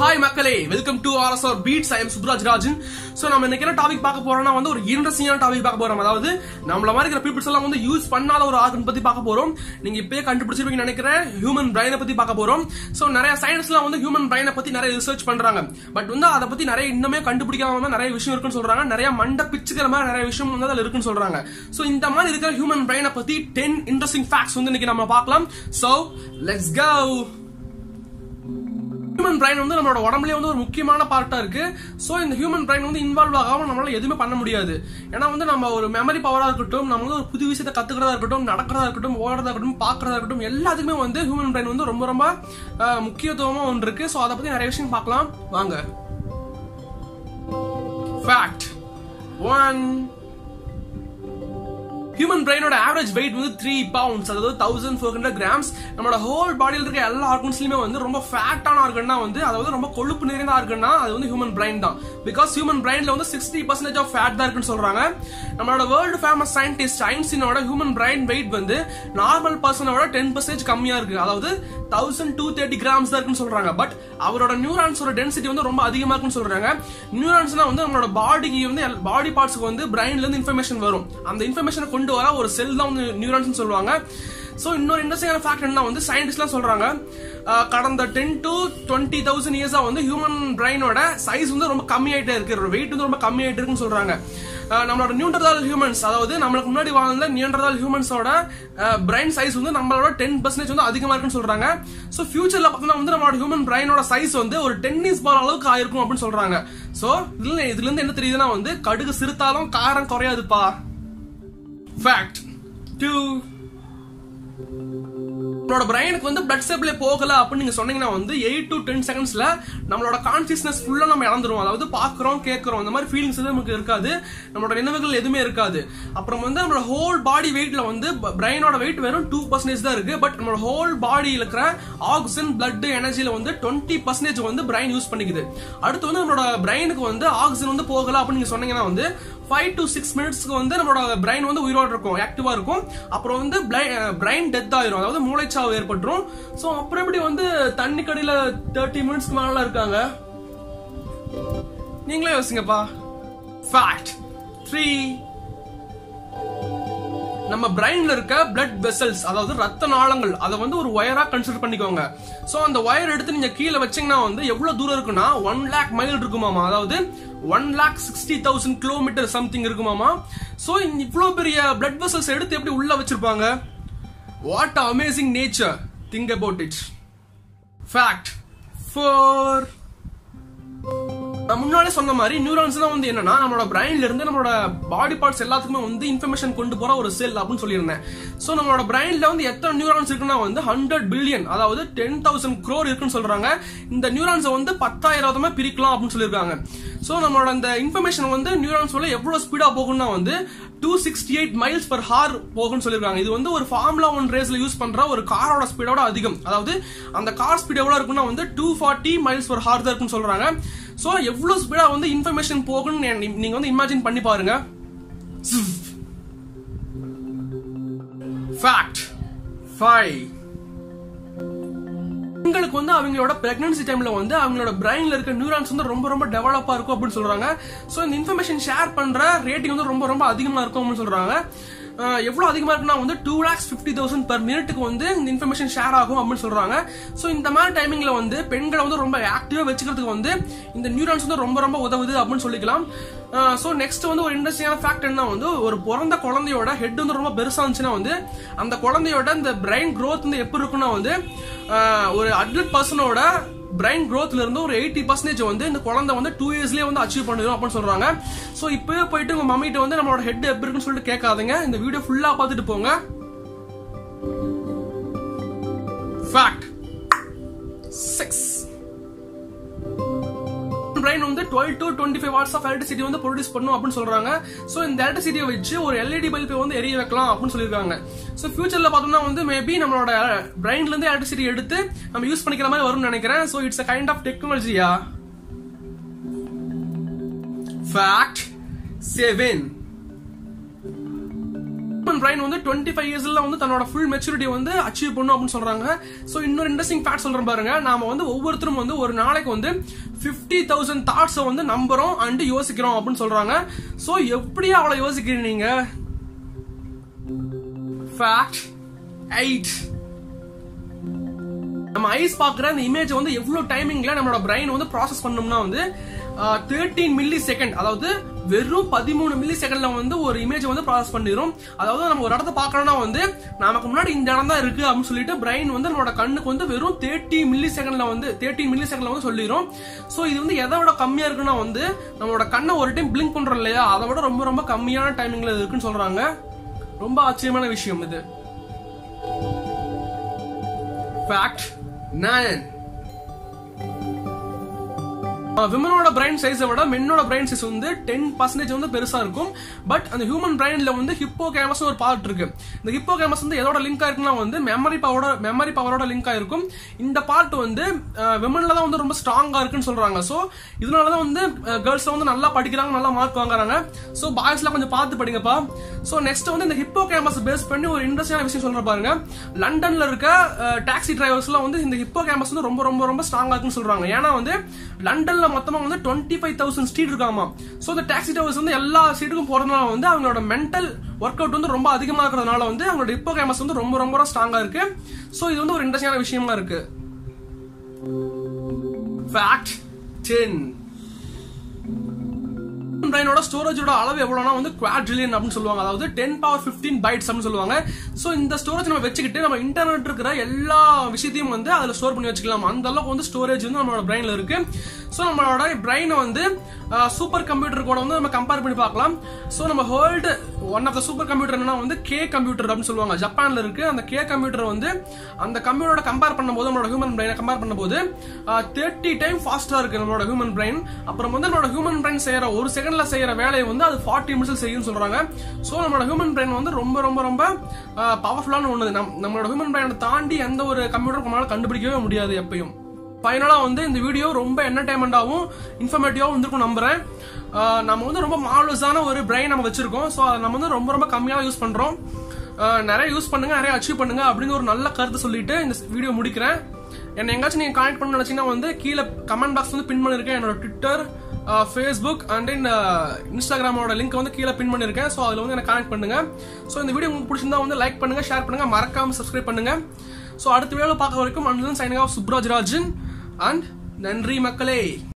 Hi Makale, welcome to RSR Beats. I am Suppuraj Rajan. So, we are going to talk about an interesting topic. We use human brain. So, science human brain research. But so, in human brain 10 interesting facts. So, let's go. Human brain வந்து நம்மளோட உடம்புல வந்து ஒரு முக்கியமான பார்ட்டா இருக்கு. So இந்த human brain வந்து involve ஆகாம நம்மளால எதுமே பண்ண முடியாது. ஏன்னா வந்து நம்ம ஒரு மெமரி பவரா இருக்கட்டும், நம்ம ஒரு புது விஷயத்தை கத்துக்கிறதா இருக்கட்டும், நடக்கிறதா இருக்கட்டும், ஓடுறதா இருக்கட்டும், பார்க்கறதா இருக்கட்டும், எல்லாத்துக்குமே வந்து ஹியூமன் பிரைன் வந்து ரொம்ப ரொம்ப முக்கியத்துவமா ஒன்று இருக்கு. சோ அத பத்தி நிறைய விஷயம் பார்க்கலாம் வாங்க. Fact 1. Human brain average weight is 3 pounds, that is 1400 grams. Our whole body is all organs are fat organ, that is human brain. Because human brain is 60% of fat. Our world famous scientist Einstein human brain weight normal person 10% kammiya, that is 1230 grams. But our neurons density is very high. Neurons are body parts brain information. And the information ஒரு செல் தான் neurons சொல்லுவாங்க. So இன்னொரு இன்ட்ரஸ்டிங்கான fact என்ன வந்து சயின்டிஸ்ட்லாம் சொல்றாங்க கடந்த 10 to 20000 இயர்ஸா வந்து ஹியூமன் பிரைனோட சைஸ் வந்து ரொம்ப கம்மி ஆயிட்டே இருக்கு, weight வந்து ரொம்ப கம்மி ஆயிட்டே இருக்குன்னு சொல்றாங்க. நம்மளோட நியூண்டர்தால் ஹியூமன்ஸ், அதாவது நமக்கு முன்னாடி வாழ்ந்த நியூண்டர்தால் ஹியூமன்ஸோட பிரைன் சைஸ் வந்து நம்மளோட 10% வந்து அதிகமா இருக்குன்னு சொல்றாங்க. சோ ஃபியூச்சர்ல பார்த்தா வந்து நம்மளோட ஹியூமன் பிரைனோட சைஸ் வந்து ஒரு டென்னிஸ் பால் அளவுக்கு ஆயிருக்கும் அப்படினு சொல்றாங்க. சோ இதுல இருந்து என்ன தெரியுதுன்னா வந்து கடுகு சிறுத்தாலும் காரம் குறையாதுப்பா. Fact 2. Our brain வந்து blood supply போகல அப்படி நீங்க சொன்னீங்கன்னா வந்து 8 to 10 செகண்ட்ஸ்ல நம்மளோட கான்ஷியஸ்னஸ் ஃபுல்லா நம்ம இழந்துறோம். அதாவது பாக்குறோம், கேக்குறோம், அந்த மாதிரி ஃபீலிங்ஸ் எதுவும் நமக்கு இருக்காது, நம்மளோட நினைவுகள் எதுமே இருக்காது. அப்புறம் வந்து நம்மளோட ஹோல் பாடி வெயிட்ல வந்து பிரைனோட weight வெறும் 2% தான் இருக்கு. பட் நம்மளோட ஹோல் பாடியில இருக்கிற ஆக்ஸிஜன், blood, எனர்ஜில வந்து 20% வந்து பிரைன் யூஸ் பண்ணிக்குது. அடுத்து வந்து நம்மளோட பிரைனுக்கு வந்து ஆக்ஸிஜன் வந்து போகல அப்படி நீங்க சொன்னீங்கன்னா வந்து 5 to 6 மினிட்ஸ்க்கு வந்து நம்மளோட பிரைன் வந்து உயிரோட இருக்கும், ஆக்டிவா இருக்கும். அப்புறம் வந்து பிரைன் டெத் ஆயிரும், அதாவது மூளைச்சாவு ஏற்பட்டுரும். சோ அப்புறம் எப்படி வந்து தண்ணி கடையில 30 மினிட்ஸ்க்கு மேல இருக்காங்க, நீங்களே யோசிங்கப்பா. ஃபேக்ட் 3. நம்ம பிரைன்ல இருக்க பிளட் வெசல்ஸ், அதாவது ரத்த நாளங்கள், அதை வந்து ஒரு ஒயரா கன்சிடர் பண்ணிக்கோங்க. சோ அந்த ஒயர் எடுத்து நீங்க கீழே வச்சீங்கன்னா வந்து எவ்வளவு தூரம் இருக்குன்னா 1 lakh mile இருக்குமாமா, அதாவது 1,60,000 kilometers சம்திங் இருக்குமாமா. சோ இவ்வளோ பெரிய பிளட் வெசல்ஸ் எடுத்து எப்படி உள்ள வச்சிருப்பாங்க? What amazing nature, think about it. Fact 4. நான் முன்னாலே சொன்ன மாதிரி நியூரான்ஸ் தான் வந்து என்னன்னா நம்மளோட பிரைன்ல இருந்து நம்மளோட பாடி பார்ட்ஸ் எல்லாத்துக்குமே வந்து இன்ஃபர்மேஷன் கொண்டு போற ஒரு செல் அப்படின்னு சொல்லியிருந்தேன். சோ நம்மளோட பிரைன்ல வந்து எத்தனை நியூரான்ஸ் இருக்குன்னா வந்து 100 billion, அதாவது 10,000 crore இருக்குன்னு சொல்றாங்க. இந்த நியூரான்ஸை வந்து 10,000 பிரிக்கலாம் அப்படின்னு சொல்லியிருக்காங்க. சோ நம்மளோட அந்த இன்ஃபர்மேஷன் வந்து நியூரான்ஸ் உள்ள எவ்வளவு ஸ்பீடா போகும்னா வந்து 268 miles per hour போகும்னு சொல்லியிருக்காங்க. இது வந்து ஒரு ஃபார்முலா 1 ரேஸ்ல யூஸ் பண்ற ஒரு காரோட ஸ்பீடோட அதிகம், அதாவது அந்த கார் ஸ்பீட் எவ்வளவு இருக்குன்னா வந்து 240 miles per hour தான் இருக்குன்னு சொல்றாங்க. சோ எவ்வளவு ஸ்பீடா வந்து இன்ஃபர்மேஷன் போகும்னு நீங்க வந்து இமேஜின் பண்ணி பாருங்க. ஃபேக்ட் 5. உங்களுக்கு வந்து அவங்களோட பிரெக்னன்சி டைம்ல வந்து அவங்களோட பிரைன்ல இருக்க நியூரான்ஸ் வந்து ரொம்ப ரொம்ப டெவலப்பா இருக்கும் அப்படின்னு சொல்றாங்க. சோ இந்த இன்ஃபர்மேஷன் ஷேர் பண்ற ரேட்டிங் வந்து ரொம்ப ரொம்ப அதிகமா இருக்கும் அப்படின்னு சொல்றாங்க. எவ்வளவு அதிகமா இருக்குன்னா வந்து 2,50,000 per மினிட்டுக்கு வந்து இந்த இன்ஃபர்மேஷன் ஷேர் ஆகும் அப்படின்னு சொல்றாங்க. சோ இந்த மாதிரி டைமிங்ல வந்து பெண்களை வந்து ரொம்ப ஆக்டிவா வச்சுக்கிறதுக்கு வந்து இந்த நியூரான்ஸ் வந்து ரொம்ப ரொம்ப உதவுது அப்படின்னு சொல்லிக்கலாம். சோ நெக்ஸ்ட் வந்து ஒரு இன்ட்ரெஸ்டிங்கான ஃபேக்ட் என்ன வந்து ஒரு பிறந்த குழந்தையோட ஹெட் வந்து ரொம்ப பெருசா இருந்துச்சுன்னா வந்து அந்த குழந்தையோட இந்த பிரைன் க்ரோத் வந்து எப்படி இருக்குன்னா வந்து ஒரு அடல்ட் பர்சனோட பிரைன் க்ரோத்ல இருந்து ஒரு 80% வந்து இந்த குழந்தை வந்து 2 yearsலயே வந்து அச்சீவ் பண்ணிடும் அப்படின்னு சொல்றாங்க. சோ இப்பவே போயிட்டு உங்க மம்மிட்ட வந்து நம்மளோட ஹெட் எப்படி இருக்குன்னு சொல்லிட்டு கேட்காதீங்க, இந்த வீடியோ ஃபுல்லா பார்த்துட்டு போங்க. ஃபேக்ட் 6. பிரைன் வந்து 12 to 25 watts of electricity வந்து ப்ரொடியூஸ் பண்ணும் அப்படின்னு சொல்றாங்க. சோ இந்த எலக்ட்ரிசிட்டியை வச்சு ஒரு எல்இடி பல்ப் வந்து எரிய வைக்கலாம் அப்படின்னு சொல்லியிருக்காங்க. சோ ஃபியூச்சர்ல பார்த்தோம்னா வந்து மேபி நம்மளோட பிரைன்ல இருந்து எலக்ட்ரிசிட்டி எடுத்து நம்ம யூஸ் பண்ணிக்கிற மாதிரி வரும்னு நினைக்கிறேன். So it's a kind of டெக்னாலஜியா. Fact 7. human brain on the 25 years old on the full maturity on the achieve பண்ணனும் சொல்றாங்க. So இன்னொரு interesting fact சொல்றேன் பாருங்க. நாம வந்து ஒவ்வொருத்தரும் வந்து ஒரு நாளைக்கு வந்து 50,000 thoughts வந்து நம்பறோம் and யோசிக்கிறோம் அப்படினு சொல்றாங்க. So எப்படி அவளை யோசிக்கிறீங்க நீங்க? Fact 8. நம்ம ஐஸ் பார்க்குற அந்த இமேஜ் வந்து எவ்வளவு டைமிங்ல நம்மளோட பிரைன் வந்து process பண்ணனும்னா வந்து 13 மில்லி செகண்ட் அதாவது வெறும் 13 மில்லி செகண்ட்ல வந்து ஒரு இமேஜ் வந்து process பண்ணிரும். அதாவது நம்ம ஒரு இடத்தை பார்க்கறோம்னா வந்து நமக்கு முன்னாடி இந்த இடம் தான் இருக்கு அப்படி சொல்லிட்டு பிரைன் வந்து நம்மளோட கண்ணுக்கு வந்து வெறும் 13 மில்லி செகண்ட்ல வந்து சொல்லிரும். சோ இது வந்து எதை விட கம்மியா இருக்குன்னா வந்து நம்மளோட கண்ணை ஒரு டைம் பிளிங்க் பண்றோம் இல்லையா அதை விட ரொம்ப ரொம்ப கம்மியான டைமிங்ல இருக்குன்னு சொல்றாங்க. ரொம்ப ஆச்சரியமான விஷயம் இது. Fact 9. Women's brain size is men's brain size 10% வந்து பெருசா இருக்கும். பட் அந்த ஹியூமன் பிரைன்ல வந்து ஹிப்போகாம்பஸ் ஒரு பார்ட் இருக்கு. இந்த ஹிப்போகாம்பஸ் வந்து எதோட லிங்க் ஆயிருக்குன்னா வந்து மெமரி பவரோட லிங்க் ஆயிருக்கும். இந்த பார்ட் வந்து womenல தான் வந்து ரொம்ப ஸ்ட்ராங்கா இருக்குன்னு சொல்றாங்க. சோ இதனால தான் வந்து गर्ल्स வந்து நல்லா படிக்கறாங்க, நல்லா மார்க் வாங்குறாங்க. சோ பாய்ஸ்ல கொஞ்சம் பார்த்து படிங்கப்பா. சோ நெக்ஸ்ட் வந்து இந்த ஹிப்போகாம்பஸ் பேஸ் பண்ணி ஒரு இன்ட்ரஸ்டிங்கான விஷயம் சொல்ற பாருங்க. லண்டன்ல இருக்க டாக்ஸி டிரைவர்ஸ்லாம் வந்து இந்த ஹிப்போகாம்பஸ் வந்து ரொம்ப ரொம்ப ரொம்ப ஸ்ட்ராங்கா இருக்குன்னு சொல்றாங்க. ஏனா வந்து லண்டன்ல மொத்தமா வந்து 25,000 ஸ்ட்ரீட் இருக்காமா. சோ அந்த டாக்ஸி டிரைவர்ஸ் வந்து எல்லா ஸ்ட்ரீட்டுக்கும் போறதுனால வந்து அவங்களோட மென்டல் வொர்க் அவுட் வந்து ரொம்ப அதிகமா இருக்கிறதுனால வந்து அவங்களோட ஹிப்போகாம்பஸ் வந்து ரொம்ப ரொம்ப ஸ்ட்ராங்கா இருக்கு. சோ இது வந்து ஒரு இன்ட்ரஸ்டிங்கான விஷயமா இருக்கு. Fact 10. பிரைனோட ஸ்டோரேஜோட அளவு எவ்வளவுனா வந்து குவாட்ரில்லியன் அப்படினு சொல்வாங்க. அதாவது 10^15 பைட்ஸ் அப்படினு சொல்வாங்க. சோ இந்த ஸ்டோரேஜ் நம்ம வெச்சிக்கிட்டு நம்ம இன்டர்நெட் இருக்கிற எல்லா விஷயத்தையும் வந்து அதுல ஸ்டோர் பண்ணி வச்சுக்கலாம். அந்த அளவுக்கு வந்து ஸ்டோரேஜ் வந்து நம்மளோட பிரைன்ல இருக்கு. சோ நம்மளோட பிரைனை வந்து சூப்பர் கம்ப்யூட்டர் கூட வந்து நம்ம கம்பேர் பண்ணி பார்க்கலாம். சோ நம்ம world one of the super computer என்னன்னா வந்து கே கம்ப்யூட்டர் அப்படினு சொல்வாங்க. ஜப்பான்ல இருக்கு. அந்த கே கம்ப்யூட்டர் வந்து அந்த கம்ப்யூட்டரோட கம்பேர் பண்ணும்போது நம்மளோட ஹியூமன் பிரைனை கம்பேர் பண்ணும்போது 30 டைம் ஃபாஸ்டா இருக்கு நம்மளோட ஹியூமன் பிரைன். அப்புறம் வந்து நம்மளோட ஹியூமன் பிரைன் செய்யற ஒரு செகண்ட் செய்யற வேலையை வந்து அது 40 நிமிஷம் செய்யும் சொல்றாங்க. சோ நம்மளோட ஹியூமன் பிரைன் வந்து ரொம்ப ரொம்ப ரொம்ப பவர்ஃபுல்லான ஒண்ணு. நம்மளோட ஹியூமன் பிரைனை தாண்டி எந்த ஒரு கம்ப்யூட்டர் நம்மளால கண்டுபிடிக்கவே முடியாது எப்பயும். ஃபைனலா வந்து இந்த வீடியோ ரொம்ப என்டர்டெயின்மெண்டாவும் இன்ஃபர்மேட்டிவாவும் இருந்திருக்கும் நம்புறேன். நம்ம வந்து ரொம்ப மார்வலஸான ஒரு பிரைன் நம்ம வச்சிருக்கோம். சோ அதை நம்ம வந்து ரொம்ப ரொம்ப கம்மியா யூஸ் பண்றோம். நிறைய யூஸ் பண்ணுங்க, நிறைய அச்சீவ் பண்ணுங்க அப்படிங்கிற ஒரு நல்ல கருத்து சொல்லிட்டு இந்த வீடியோ முடிக்கிறேன். என்ன எங்காச்சும் நீங்க கனெக்ட் பண்ண நினைச்சீங்கன்னா வந்து கீழே கமெண்ட் பாக்ஸ் வந்து பின் பண்ணிருக்கேன். என்னோட ட்விட்டர், Facebook and இன்ஸ்டாகிராமோட லிங்க் வந்து கீழே பின் பண்ணிருக்கேன். சோ அதுல வந்து எனக்கு கனெக்ட் பண்ணுங்க. சோ இந்த வீடியோ உங்களுக்கு பிடிச்சிருந்தா வந்து லைக் பண்ணுங்க, ஷேர் பண்ணுங்க, மறக்காம சப்ஸ்கிரைப் பண்ணுங்க. சோ அடுத்த வீடியோல பார்க்க வரைக்கும் until then signing off Subraj Rajan. And நன்றி மக்களே.